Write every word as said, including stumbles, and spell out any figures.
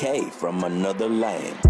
K from another lane.